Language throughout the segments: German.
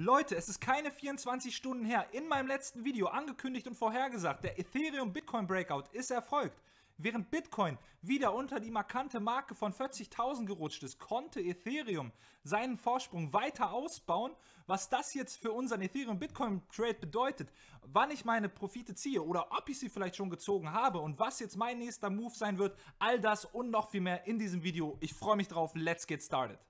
Leute, es ist keine 24 Stunden her, in meinem letzten Video angekündigt und vorhergesagt, der Ethereum-Bitcoin-Breakout ist erfolgt. Während Bitcoin wieder unter die markante Marke von 40.000 gerutscht ist, konnte Ethereum seinen Vorsprung weiter ausbauen. Was das jetzt für unseren Ethereum-Bitcoin-Trade bedeutet, wann ich meine Profite ziehe oder ob ich sie vielleicht schon gezogen habe und was jetzt mein nächster Move sein wird, all das und noch viel mehr in diesem Video. Ich freue mich drauf, let's get started.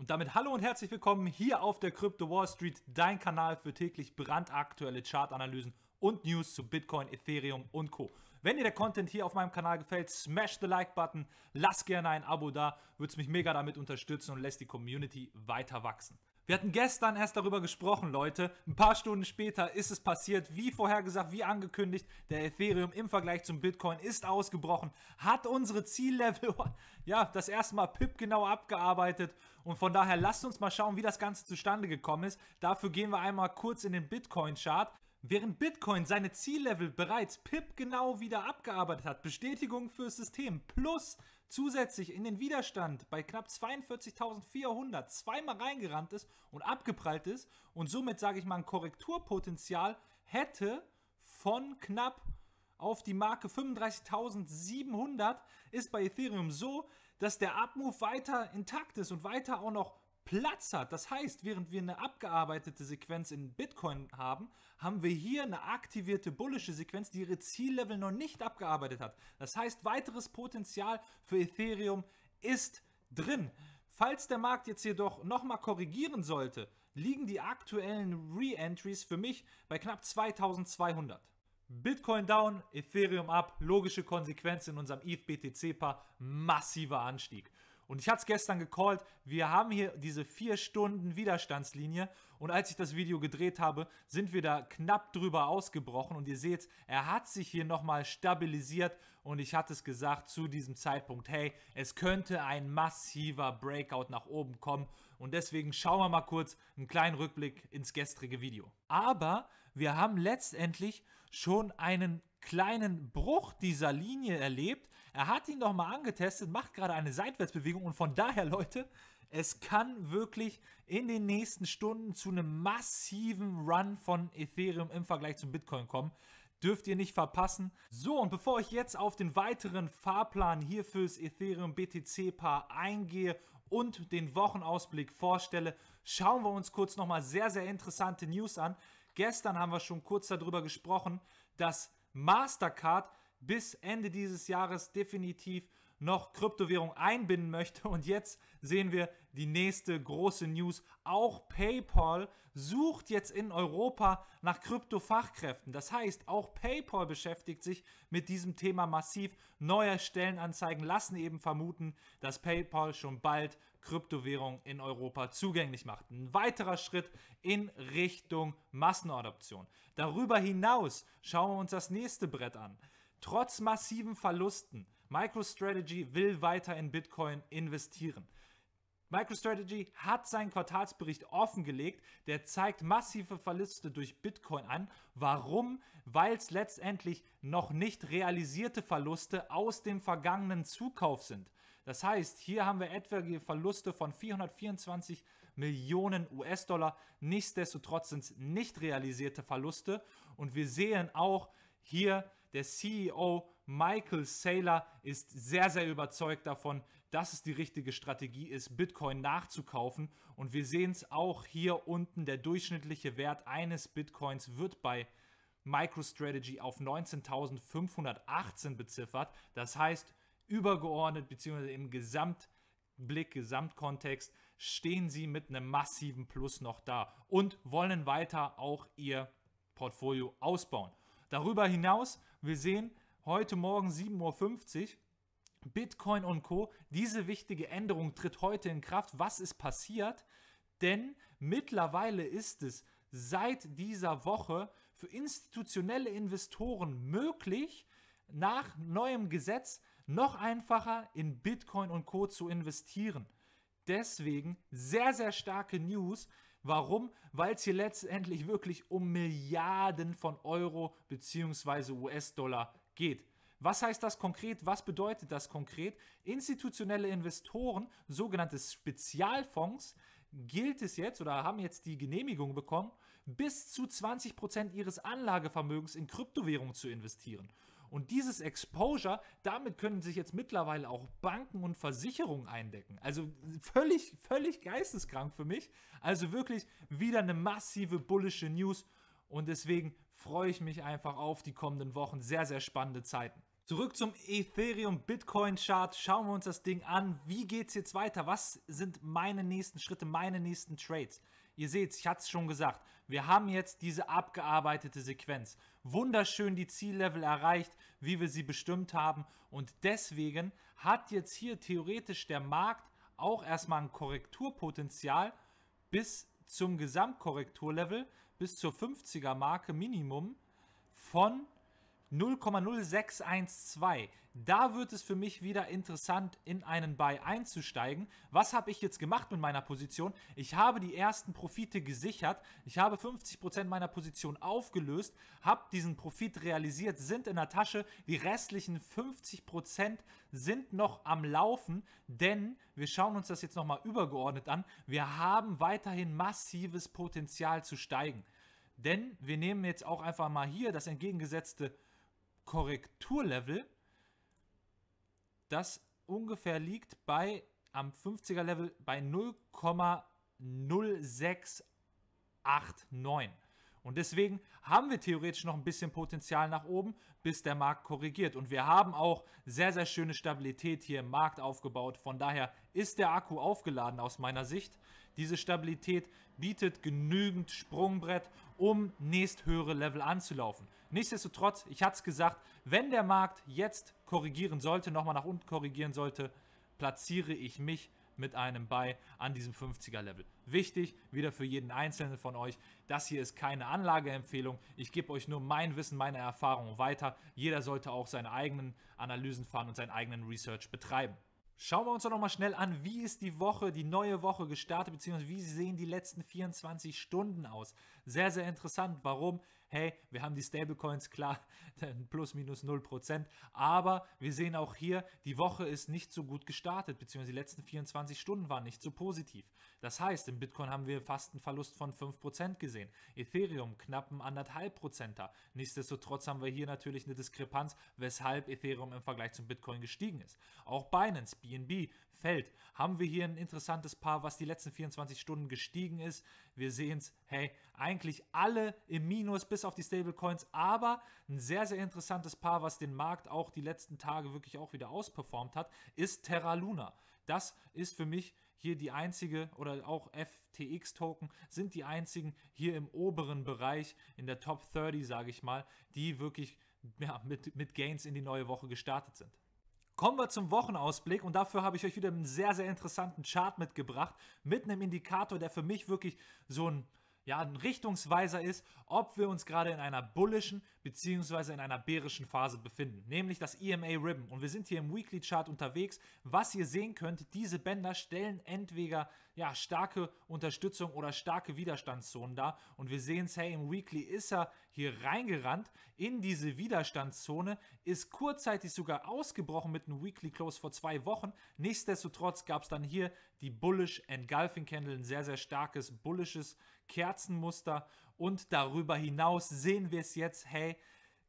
Und damit hallo und herzlich willkommen hier auf der Crypto Wall Street, dein Kanal für täglich brandaktuelle Chartanalysen und News zu Bitcoin, Ethereum und Co. Wenn dir der Content hier auf meinem Kanal gefällt, smash the Like-Button, lass gerne ein Abo da, würde es mich mega damit unterstützen und lässt die Community weiter wachsen. Wir hatten gestern erst darüber gesprochen, Leute. Ein paar Stunden später ist es passiert, wie vorhergesagt, wie angekündigt. Der Ethereum im Vergleich zum Bitcoin ist ausgebrochen, hat unsere Ziellevel, ja, das erste Mal pipgenau abgearbeitet. Und von daher lasst uns mal schauen, wie das Ganze zustande gekommen ist. Dafür gehen wir einmal kurz in den Bitcoin-Chart. Während Bitcoin seine Ziellevel bereits pipgenau wieder abgearbeitet hat, Bestätigung fürs System plus zusätzlich in den Widerstand bei knapp 42.400 zweimal reingerannt ist und abgeprallt ist und somit, sage ich mal, ein Korrekturpotenzial hätte von knapp auf die Marke 35.700, ist bei Ethereum so, dass der Up-Move weiter intakt ist und weiter auch noch Platz hat. Das heißt, während wir eine abgearbeitete Sequenz in Bitcoin haben, haben wir hier eine aktivierte bullische Sequenz, die ihre Ziellevel noch nicht abgearbeitet hat. Das heißt, weiteres Potenzial für Ethereum ist drin. Falls der Markt jetzt jedoch nochmal korrigieren sollte, liegen die aktuellen Re-Entries für mich bei knapp 2200. Bitcoin down, Ethereum up, logische Konsequenz in unserem ETH-BTC-Paar, massiver Anstieg. Und ich hatte es gestern gecallt, wir haben hier diese 4 Stunden Widerstandslinie und als ich das Video gedreht habe, sind wir da knapp drüber ausgebrochen und ihr seht, er hat sich hier nochmal stabilisiert und ich hatte es gesagt zu diesem Zeitpunkt, hey, es könnte ein massiver Breakout nach oben kommen und deswegen schauen wir mal kurz einen kleinen Rückblick ins gestrige Video. Aber wir haben letztendlich schon einen kleinen Bruch dieser Linie erlebt. Er hat ihn nochmal angetestet, macht gerade eine Seitwärtsbewegung und von daher, Leute, es kann wirklich in den nächsten Stunden zu einem massiven Run von Ethereum im Vergleich zum Bitcoin kommen. Dürft ihr nicht verpassen. So, und bevor ich jetzt auf den weiteren Fahrplan hier fürs Ethereum BTC-Paar eingehe und den Wochenausblick vorstelle, schauen wir uns kurz nochmal sehr, sehr interessante News an. Gestern haben wir schon kurz darüber gesprochen, dass Mastercard bis Ende dieses Jahres definitiv noch Kryptowährung einbinden möchte. Und jetzt sehen wir die nächste große News. Auch PayPal sucht jetzt in Europa nach Kryptofachkräften. Das heißt, auch PayPal beschäftigt sich mit diesem Thema massiv. Neue Stellenanzeigen lassen eben vermuten, dass PayPal schon bald Kryptowährung in Europa zugänglich macht. Ein weiterer Schritt in Richtung Massenadoption. Darüber hinaus schauen wir uns das nächste Brett an. Trotz massiven Verlusten, MicroStrategy will weiter in Bitcoin investieren. MicroStrategy hat seinen Quartalsbericht offengelegt, der zeigt massive Verluste durch Bitcoin an. Warum? Weil es letztendlich noch nicht realisierte Verluste aus dem vergangenen Zukauf sind. Das heißt, hier haben wir etwaige Verluste von 424 Millionen US-Dollar. Nichtsdestotrotz sind es nicht realisierte Verluste und wir sehen auch hier, der CEO Michael Saylor ist sehr, sehr überzeugt davon, dass es die richtige Strategie ist, Bitcoin nachzukaufen. Und wir sehen es auch hier unten, der durchschnittliche Wert eines Bitcoins wird bei MicroStrategy auf 19.518 beziffert. Das heißt, übergeordnet bzw. im Gesamtblick, Gesamtkontext stehen sie mit einem massiven Plus noch da und wollen weiter auch ihr Portfolio ausbauen. Darüber hinaus, wir sehen heute Morgen 7.50 Uhr, Bitcoin und Co., diese wichtige Änderung tritt heute in Kraft. Was ist passiert? Denn mittlerweile ist es seit dieser Woche für institutionelle Investoren möglich, nach neuem Gesetz noch einfacher in Bitcoin und Co. zu investieren. Deswegen sehr, sehr starke News. Warum? Weil es hier letztendlich wirklich um Milliarden von Euro bzw. US-Dollar geht. Was heißt das konkret? Was bedeutet das konkret? Institutionelle Investoren, sogenannte Spezialfonds, gilt es jetzt oder haben jetzt die Genehmigung bekommen, bis zu 20% ihres Anlagevermögens in Kryptowährungen zu investieren. Und dieses Exposure, damit können sich jetzt mittlerweile auch Banken und Versicherungen eindecken. Also völlig geisteskrank für mich. Also wirklich wieder eine massive bullische News. Und deswegen freue ich mich einfach auf die kommenden Wochen. Sehr spannende Zeiten. Zurück zum Ethereum-Bitcoin-Chart. Schauen wir uns das Ding an. Wie geht es jetzt weiter? Was sind meine nächsten Schritte, meine nächsten Trades? Ihr seht es, ich hatte es schon gesagt. Wir haben jetzt diese abgearbeitete Sequenz. Wunderschön die Ziellevel erreicht, wie wir sie bestimmt haben. Und deswegen hat jetzt hier theoretisch der Markt auch erstmal ein Korrekturpotenzial bis zum Gesamtkorrekturlevel, bis zur 50er-Marke Minimum von 0,0612. Da wird es für mich wieder interessant, in einen Buy einzusteigen. Was habe ich jetzt gemacht mit meiner Position? Ich habe die ersten Profite gesichert. Ich habe 50% meiner Position aufgelöst, habe diesen Profit realisiert, sind in der Tasche. Die restlichen 50% sind noch am Laufen, denn wir schauen uns das jetzt nochmal übergeordnet an. Wir haben weiterhin massives Potenzial zu steigen. Denn wir nehmen jetzt auch einfach mal hier das entgegengesetzte Korrekturlevel, das ungefähr liegt bei, am 50er Level, bei 0,0689. Und deswegen haben wir theoretisch noch ein bisschen Potenzial nach oben, bis der Markt korrigiert. Und wir haben auch sehr schöne Stabilität hier im Markt aufgebaut. Von daher ist der Akku aufgeladen aus meiner Sicht. Diese Stabilität bietet genügend Sprungbrett, um nächsthöhere Level anzulaufen. Nichtsdestotrotz, ich hatte es gesagt, wenn der Markt jetzt korrigieren sollte, nochmal nach unten korrigieren sollte, platziere ich mich mit einem Buy an diesem 50er Level. Wichtig, wieder für jeden Einzelnen von euch, das hier ist keine Anlageempfehlung. Ich gebe euch nur mein Wissen, meine Erfahrungen weiter. Jeder sollte auch seine eigenen Analysen fahren und seinen eigenen Research betreiben. Schauen wir uns doch nochmal schnell an, wie ist die Woche, die neue Woche gestartet, beziehungsweise wie sehen die letzten 24 Stunden aus? Sehr interessant. Warum? Hey, wir haben die Stablecoins, klar, plus minus 0%, aber wir sehen auch hier, die Woche ist nicht so gut gestartet, beziehungsweise die letzten 24 Stunden waren nicht so positiv. Das heißt, im Bitcoin haben wir fast einen Verlust von 5% gesehen, Ethereum knappen 1,5%. Nichtsdestotrotz haben wir hier natürlich eine Diskrepanz, weshalb Ethereum im Vergleich zum Bitcoin gestiegen ist. Auch Binance, BNB fällt, haben wir hier ein interessantes Paar, was die letzten 24 Stunden gestiegen ist. Wir sehen es, hey, eigentlich alle im Minus bis auf die Stablecoins, aber ein sehr interessantes Paar, was den Markt auch die letzten Tage wirklich auch wieder ausperformt hat, ist Terra Luna. Das ist für mich hier die einzige, oder auch FTX-Token sind die einzigen hier im oberen Bereich, in der Top 30, sage ich mal, die wirklich ja, mit Gains in die neue Woche gestartet sind. Kommen wir zum Wochenausblick und dafür habe ich euch wieder einen sehr interessanten Chart mitgebracht, mit einem Indikator, der für mich wirklich so ein, ja, ein Richtungsweiser ist, ob wir uns gerade in einer bullischen bzw. in einer bärischen Phase befinden, nämlich das EMA Ribbon. Und wir sind hier im Weekly Chart unterwegs. Was ihr sehen könnt, diese Bänder stellen entweder ja, starke Unterstützung oder starke Widerstandszonen dar. Und wir sehen es, hey, im Weekly ist er hier reingerannt in diese Widerstandszone, ist kurzzeitig sogar ausgebrochen mit einem Weekly Close vor 2 Wochen. Nichtsdestotrotz gab es dann hier die Bullish Engulfing Candle, ein sehr starkes bullisches Kerzenmuster, und darüber hinaus sehen wir es jetzt, hey,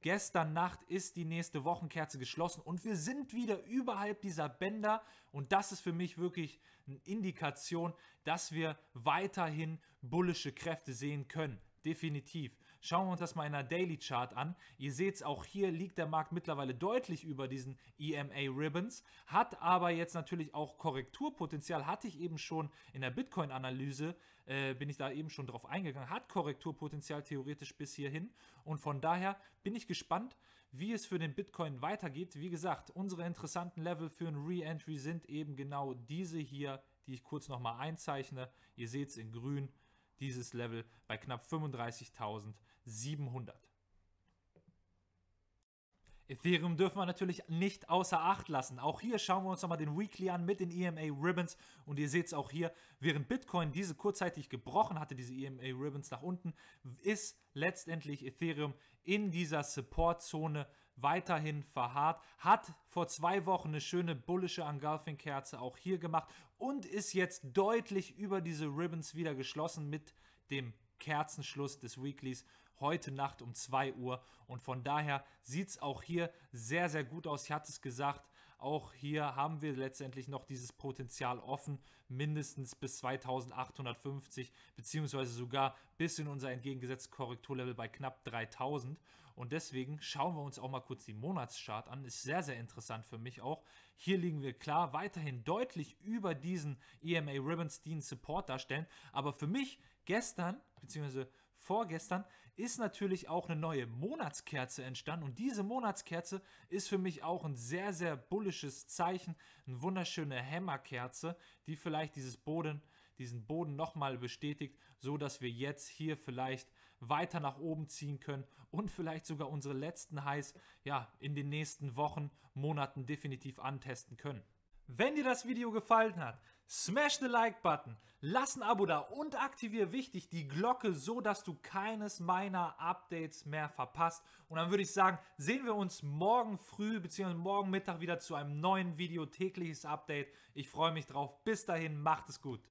gestern Nacht ist die nächste Wochenkerze geschlossen und wir sind wieder überhalb dieser Bänder, und das ist für mich wirklich eine Indikation, dass wir weiterhin bullische Kräfte sehen können. Definitiv. Schauen wir uns das mal in der Daily Chart an. Ihr seht es, auch hier liegt der Markt mittlerweile deutlich über diesen EMA Ribbons, hat aber jetzt natürlich auch Korrekturpotenzial, hatte ich eben schon in der Bitcoin-Analyse, bin ich da eben schon drauf eingegangen, hat Korrekturpotenzial theoretisch bis hierhin, und von daher bin ich gespannt, wie es für den Bitcoin weitergeht. Wie gesagt, unsere interessanten Level für ein Re-Entry sind eben genau diese hier, die ich kurz nochmal einzeichne. Ihr seht es in grün. Dieses Level bei knapp 35.700. Ethereum dürfen wir natürlich nicht außer Acht lassen. Auch hier schauen wir uns nochmal den Weekly an mit den EMA Ribbons und ihr seht es auch hier, während Bitcoin diese kurzzeitig gebrochen hatte, diese EMA Ribbons nach unten, ist letztendlich Ethereum in dieser Support-Zone weiterhin verharrt, hat vor 2 Wochen eine schöne bullische Engulfing-Kerze auch hier gemacht und ist jetzt deutlich über diese Ribbons wieder geschlossen mit dem Kerzenschluss des Weeklies heute Nacht um 2 Uhr und von daher sieht es auch hier sehr, sehr gut aus. Ich hatte es gesagt, auch hier haben wir letztendlich noch dieses Potenzial offen, mindestens bis 2850 beziehungsweise sogar bis in unser entgegengesetztes Korrekturlevel bei knapp 3000 und deswegen schauen wir uns auch mal kurz die Monatschart an. Ist sehr, sehr interessant für mich auch. Hier liegen wir klar weiterhin deutlich über diesen EMA Ribbons, die einen Support darstellen, aber für mich gestern bzw. vorgestern ist natürlich auch eine neue Monatskerze entstanden und diese Monatskerze ist für mich auch ein sehr, sehr bullisches Zeichen, eine wunderschöne Hämmerkerze, die vielleicht diesen Boden nochmal bestätigt, so dass wir jetzt hier vielleicht weiter nach oben ziehen können und vielleicht sogar unsere letzten Highs ja, in den nächsten Wochen, Monaten definitiv antesten können. Wenn dir das Video gefallen hat, smash the Like-Button, lass ein Abo da und aktiviere wichtig die Glocke, so dass du keines meiner Updates mehr verpasst. Und dann würde ich sagen, sehen wir uns morgen früh bzw. morgen Mittag wieder zu einem neuen Video, tägliches Update. Ich freue mich drauf. Bis dahin, macht es gut.